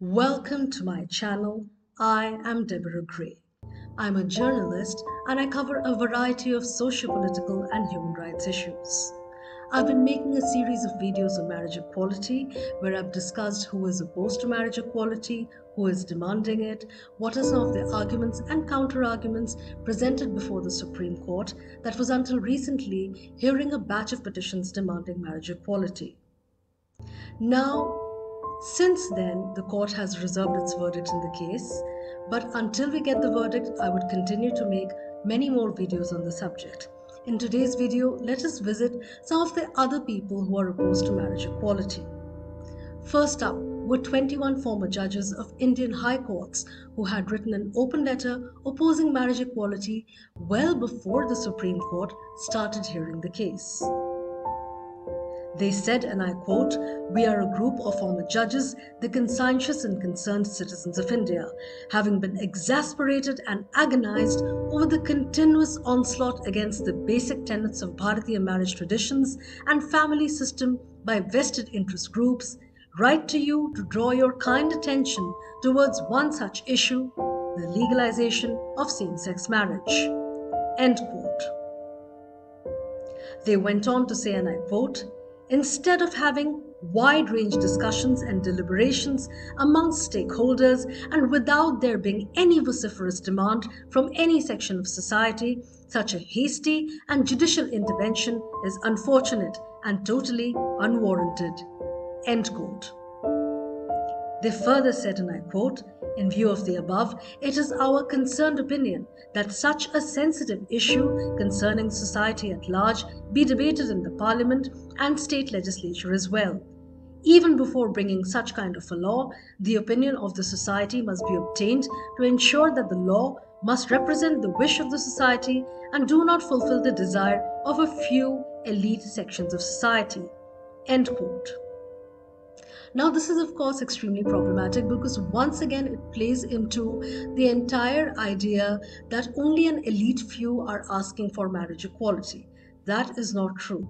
Welcome to my channel. I am Deborah Gray. I'm a journalist and I cover a variety of social, political and human rights issues. I've been making a series of videos on marriage equality where I've discussed who is opposed to marriage equality, who is demanding it, what are some of the arguments and counter-arguments presented before the Supreme Court that was until recently hearing a batch of petitions demanding marriage equality. Now, since then, the court has reserved its verdict in the case, but until we get the verdict, I would continue to make many more videos on the subject. In today's video, let us visit some of the other people who are opposed to marriage equality. First up were 21 former judges of Indian high courts who had written an open letter opposing marriage equality well before the Supreme Court started hearing the case. They said, and I quote, "We are a group of former judges, the conscientious and concerned citizens of India, having been exasperated and agonized over the continuous onslaught against the basic tenets of Bharatiya marriage traditions and family system by vested interest groups, write to you to draw your kind attention towards one such issue, the legalization of same-sex marriage." End quote. They went on to say, and I quote, "Instead of having wide-range discussions and deliberations amongst stakeholders and without there being any vociferous demand from any section of society, such a hasty and judicial intervention is unfortunate and totally unwarranted." End quote. They further said, and I quote, "In view of the above, it is our concerned opinion that such a sensitive issue concerning society at large be debated in the Parliament and state legislature as well. Even before bringing such kind of a law, the opinion of the society must be obtained to ensure that the law must represent the wish of the society and do not fulfill the desire of a few elite sections of society." End quote. Now, this is of course extremely problematic because once again it plays into the entire idea that only an elite few are asking for marriage equality. That is not true.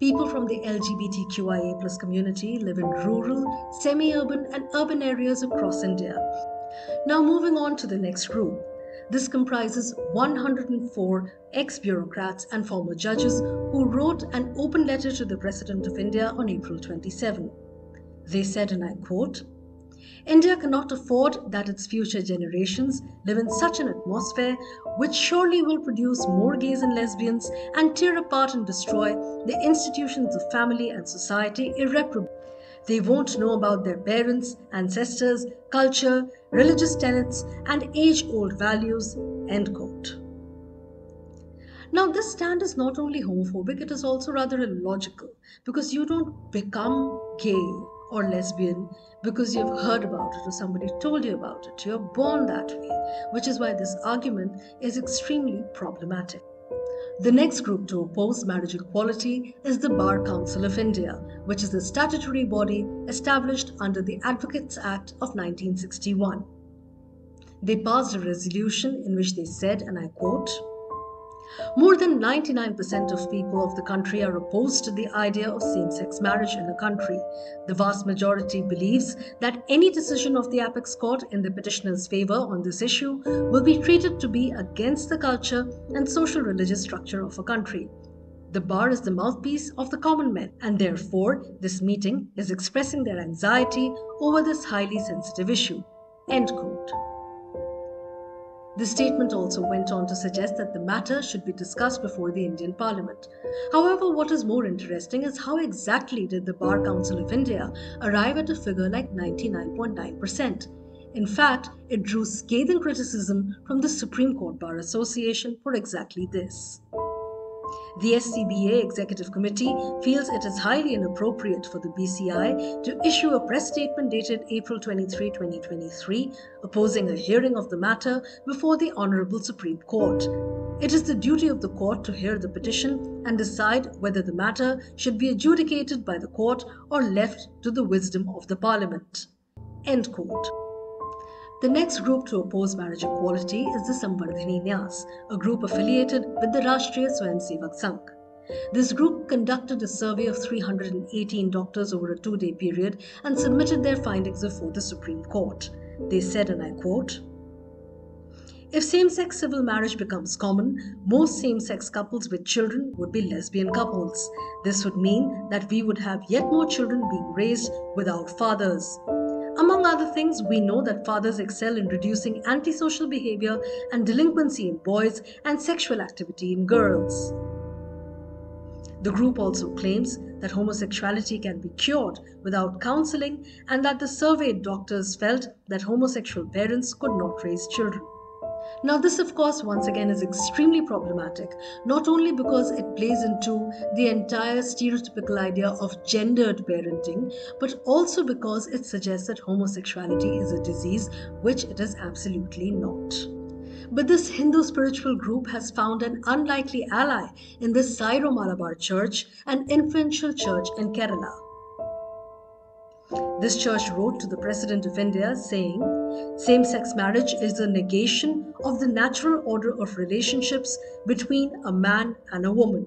People from the LGBTQIA+ community live in rural, semi-urban and urban areas across India. Now moving on to the next group. This comprises 104 ex-bureaucrats and former judges who wrote an open letter to the President of India on April 27. They said, and I quote, "India cannot afford that its future generations live in such an atmosphere which surely will produce more gays and lesbians and tear apart and destroy the institutions of family and society irreparably. They won't know about their parents, ancestors, culture, religious tenets and age-old values." End quote. Now, this stand is not only homophobic, it is also rather illogical because you don't become gay or lesbian because you've heard about it or somebody told you about it. You're born that way, which is why this argument is extremely problematic. The next group to oppose marriage equality is the Bar Council of India, which is the statutory body established under the Advocates Act of 1961. They passed a resolution in which they said, and I quote, "More than 99% of people of the country are opposed to the idea of same-sex marriage in a country. The vast majority believes that any decision of the apex court in the petitioner's favor on this issue will be treated to be against the culture and social religious structure of a country. The bar is the mouthpiece of the common men, and therefore this meeting is expressing their anxiety over this highly sensitive issue." End quote. The statement also went on to suggest that the matter should be discussed before the Indian Parliament. However, what is more interesting is how exactly did the Bar Council of India arrive at a figure like 99.9%. In fact, it drew scathing criticism from the Supreme Court Bar Association for exactly this. The SCBA Executive Committee feels it is highly inappropriate for the BCI to issue a press statement dated April 23, 2023, opposing a hearing of the matter before the Honourable Supreme Court. It is the duty of the court to hear the petition and decide whether the matter should be adjudicated by the court or left to the wisdom of the Parliament. End quote. The next group to oppose marriage equality is the Sambardhini Nyas, a group affiliated with the Rashtriya Swayamsevak Sangh. This group conducted a survey of 318 doctors over a 2-day period and submitted their findings before the Supreme Court. They said, and I quote, "If same-sex civil marriage becomes common, most same-sex couples with children would be lesbian couples. This would mean that we would have yet more children being raised without fathers. Among other things, we know that fathers excel in reducing antisocial behavior and delinquency in boys and sexual activity in girls." The group also claims that homosexuality can be cured without counseling and that the surveyed doctors felt that homosexual parents could not raise children. Now this, of course, once again is extremely problematic, not only because it plays into the entire stereotypical idea of gendered parenting, but also because it suggests that homosexuality is a disease, which it is absolutely not. But this Hindu spiritual group has found an unlikely ally in the Syro-Malabar Church, an influential church in Kerala. This church wrote to the President of India saying, "Same-sex marriage is a negation of the natural order of relationships between a man and a woman.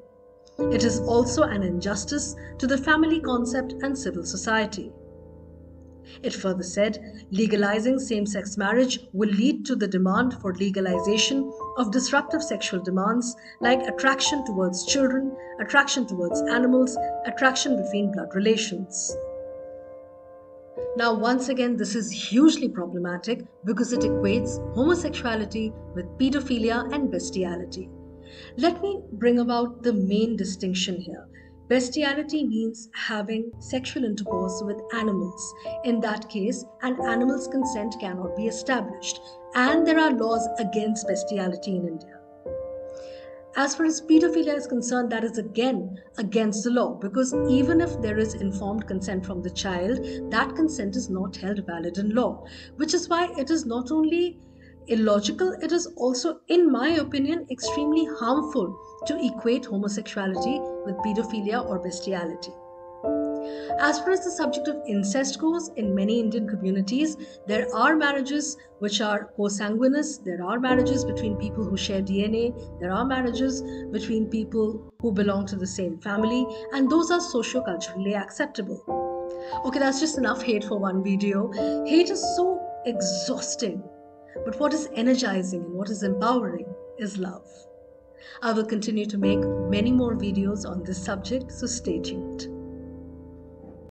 It is also an injustice to the family concept and civil society." It further said, "Legalizing same-sex marriage will lead to the demand for legalization of disruptive sexual demands like attraction towards children, attraction towards animals, attraction between blood relations." Now, once again, this is hugely problematic because it equates homosexuality with pedophilia and bestiality. Let me bring about the main distinction here. Bestiality means having sexual intercourse with animals. In that case, an animal's consent cannot be established, and there are laws against bestiality in India. As far as pedophilia is concerned, that is again against the law, because even if there is informed consent from the child, that consent is not held valid in law, which is why it is not only illogical, it is also, in my opinion, extremely harmful to equate homosexuality with pedophilia or bestiality. As far as the subject of incest goes, in many Indian communities, there are marriages which are co-sanguineous, there are marriages between people who share DNA, there are marriages between people who belong to the same family, and those are socio-culturally acceptable. Okay, that's just enough hate for one video. Hate is so exhausting, but what is energizing and what is empowering is love. I will continue to make many more videos on this subject, so stay tuned.